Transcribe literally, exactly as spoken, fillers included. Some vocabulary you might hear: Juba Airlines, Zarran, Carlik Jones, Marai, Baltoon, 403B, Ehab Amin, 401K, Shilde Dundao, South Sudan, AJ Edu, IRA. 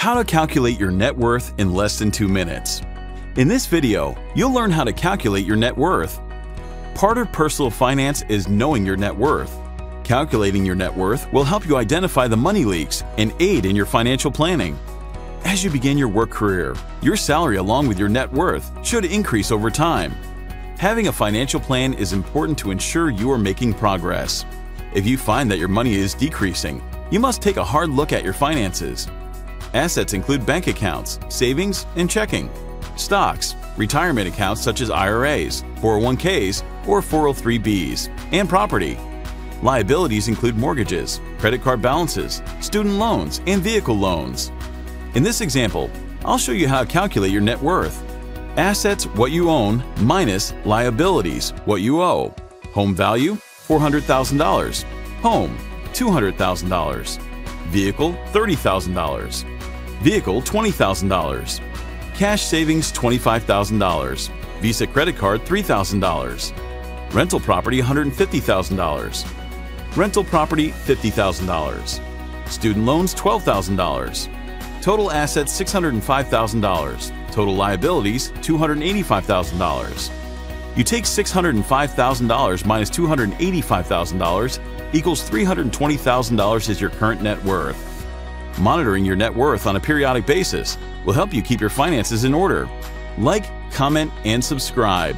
How to calculate your net worth in less than two minutes. In this video, you'll learn how to calculate your net worth. Part of personal finance is knowing your net worth. Calculating your net worth will help you identify the money leaks and aid in your financial planning. As you begin your work career, your salary along with your net worth should increase over time. Having a financial plan is important to ensure you are making progress. If you find that your money is decreasing, you must take a hard look at your finances. Assets include bank accounts, savings, and checking, stocks, retirement accounts such as I R As, four oh one Ks, or four oh three Bs, and property. Liabilities include mortgages, credit card balances, student loans, and vehicle loans. In this example, I'll show you how to calculate your net worth. Assets, what you own, minus liabilities, what you owe. Home value, four hundred thousand dollars. Home, two hundred thousand dollars. Vehicle, thirty thousand dollars. Vehicle, twenty thousand dollars. Cash savings, twenty-five thousand dollars. Visa credit card, three thousand dollars. Rental property, one hundred fifty thousand dollars. Rental property, fifty thousand dollars. Student loans, twelve thousand dollars. Total assets, six hundred five thousand dollars. Total liabilities, two hundred eighty-five thousand dollars. You take six hundred five thousand dollars minus two hundred eighty-five thousand dollars equals three hundred twenty thousand dollars as your current net worth. Monitoring your net worth on a periodic basis will help you keep your finances in order. Like, comment, and subscribe.